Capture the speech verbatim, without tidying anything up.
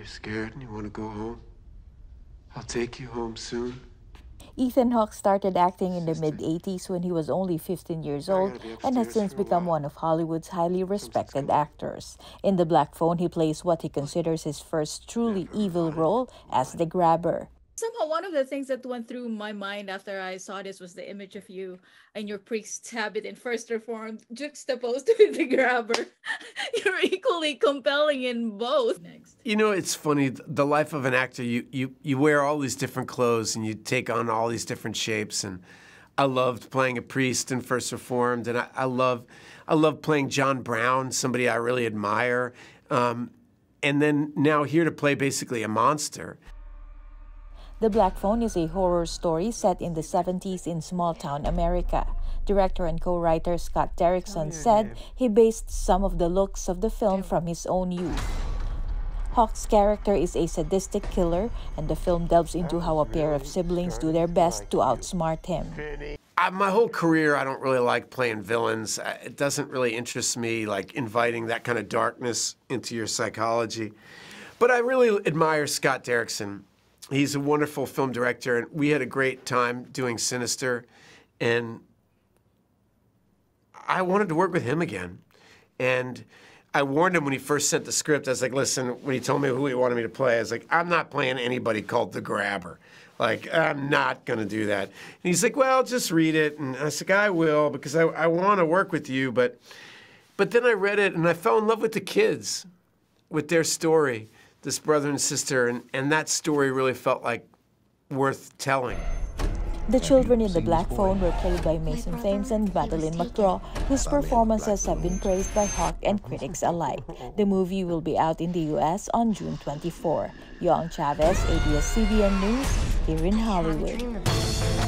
you're scared and you want to go home. I'll take you home soon. Ethan Hawke started acting in the mid eighties when he was only fifteen years old and has since become one of Hollywood's highly respected actors. In The Black Phone, he plays what he considers his first truly evil role as the grabber. Somehow, one of the things that went through my mind after I saw this was the image of you and your priest's habit in First Reformed juxtaposed with the grabber. You're equally compelling in both. Next. You know, it's funny, the life of an actor, you, you, you wear all these different clothes and you take on all these different shapes. And I loved playing a priest in First Reformed, and I, I, love, I love playing John Brown, somebody I really admire. Um, and then now here to play basically a monster. The Black Phone is a horror story set in the seventies in small-town America. Director and co-writer Scott Derrickson said he based some of the looks of the film from his own youth. Hawke's character is a sadistic killer, and the film delves into how a pair of siblings do their best to outsmart him. I, my whole career, I don't really like playing villains. It doesn't really interest me, like inviting that kind of darkness into your psychology. But I really admire Scott Derrickson. He's a wonderful film director, and we had a great time doing Sinister, and I wanted to work with him again. And I warned him when he first sent the script. I was like, listen, when he told me who he wanted me to play, I was like, I'm not playing anybody called the grabber. Like, I'm not gonna do that. And he's like, well, just read it. And I was like, I will, because I, I wanna work with you, but, but then I read it and I fell in love with the kids, with their story. This brother and sister, and, and that story really felt like worth telling. The children in The Black Phone were played by Mason Thames and Madeline McDraw, whose performances have been praised by Hawke and critics alike. The movie will be out in the U S on June twenty-fourth. Yon Chavez, A B S C B N News, here in Hollywood.